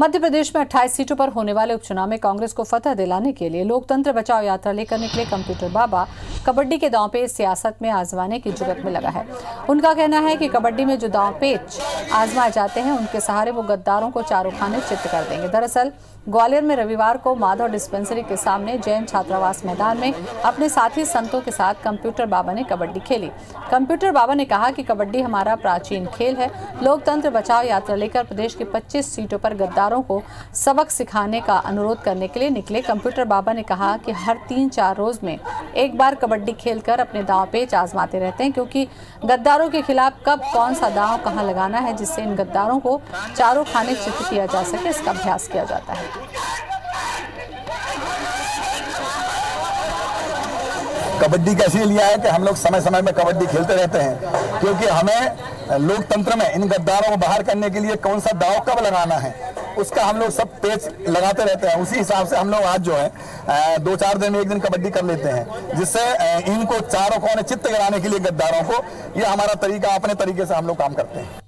मध्य प्रदेश में 28 सीटों पर होने वाले उपचुनाव में कांग्रेस को फतह दिलाने के लिए लोकतंत्र बचाओ यात्रा लेकर निकले कंप्यूटर बाबा कबड्डी के दांव पे सियासत में आजमाने की जुगत में लगा है। उनका कहना है कि कबड्डी में जो दांवपेच आजमाए जाते हैं उनके सहारे वो गद्दारों को चारों खाने चित्त कर देंगे। दरअसल ग्वालियर में रविवार को माधव डिस्पेंसरी के सामने जैन छात्रावास मैदान में अपने साथी संतों के साथ कंप्यूटर बाबा ने कबड्डी खेली। कंप्यूटर बाबा ने कहा कि कबड्डी हमारा प्राचीन खेल है। लोकतंत्र बचाओ यात्रा लेकर प्रदेश की 25 सीटों पर गद्दारों को सबक सिखाने का अनुरोध करने के लिए निकले कंप्यूटर बाबा ने कहा कि हर 3-4 रोज में एक बार कबड्डी खेलकर अपने दांवपेच आजमाते रहते हैं, क्योंकि गद्दारों के खिलाफ कब कौन सा दांव कहाँ लगाना है जिससे इन गद्दारों को चारों खाने चित्त किया जा सके, इसका अभ्यास किया जाता है। कबड्डी कैसे लिया है कि हम लोग समय समय में कबड्डी खेलते रहते हैं, क्योंकि हमें लोकतंत्र में इन गद्दारों को बाहर करने के लिए कौन सा दांव कब लगाना है उसका हम लोग सब पेच लगाते रहते हैं। उसी हिसाब से हम लोग आज जो है 2-4 दिन में एक दिन कबड्डी कर लेते हैं, जिससे इनको चारों कोने चित्त कराने के लिए गद्दारों को, ये हमारा तरीका, अपने तरीके से हम लोग काम करते हैं।